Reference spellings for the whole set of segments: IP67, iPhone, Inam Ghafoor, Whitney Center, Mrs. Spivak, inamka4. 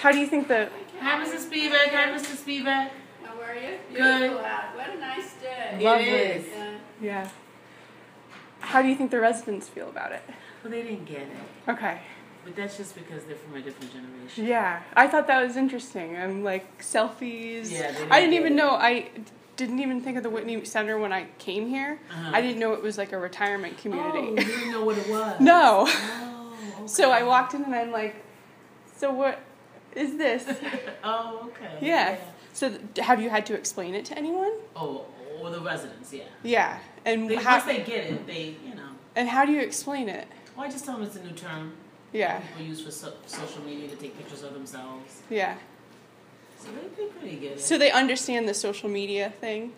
How do you think that? Hi, Mrs. Spivak. Hi, Mr. Spivak. How are you? Good. What a nice day. Lovely. It is. Yeah. How do you think the residents feel about it? Well, they didn't get it. Okay. But that's just because they're from a different generation. Yeah, I thought that was interesting. I'm like selfies. Yeah, I didn't even know. I didn't even think of the Whitney Center when I came here. Uh-huh. I didn't know it was like a retirement community. Oh, you didn't know what it was. No. Oh, okay. So I walked in and I'm like, so what is this? Oh, okay. Yeah. Yeah. So have you had to explain it to anyone? Oh, or the residents, yeah. Yeah, and once they get it, they you know. And how do you explain it? Well, I just tell them it's a new term. Yeah. People use for social media to take pictures of themselves. Yeah. So they pretty good. So they understand the social media thing?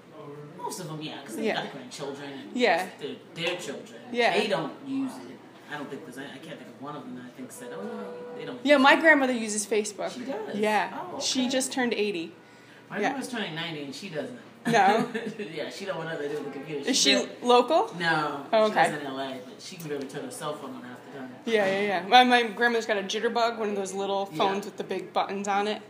Most of them, yeah, because they've got grandchildren. And yeah. Their children. Yeah. They don't use it. I don't think there's, I can't think of one of them that I think said, oh, no, they don't. Yeah, my grandmother uses Facebook. She does? Yeah. Oh, okay. She just turned 80. My grandmother's turning 90 and she doesn't. No. Yeah, she don't want nothing to do with the computer. Is she local? No. Oh, okay. She lives in LA, but she can barely turn her cell phone on after done. Yeah. My grandmother's got a jitterbug, one of those little phones with the big buttons on it.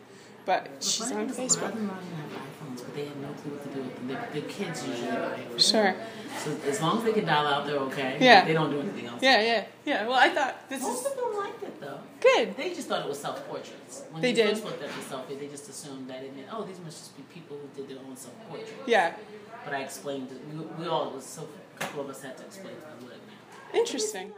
But she's on Facebook. My grandmother have iPhones, but they have no clue what to do with them. Their kids usually buy them. Sure. So as long as they can dial out, they're okay. Yeah. They don't do anything else. Yeah. Well, I thought this most of them liked it, though. Good. They just thought it was self-portraits. When they first looked at the selfie, they just assumed that it meant, oh, these must just be people who did their own self-portraits. Yeah. But I explained it. We all, so a couple of us had to explain to them what it meant. Interesting.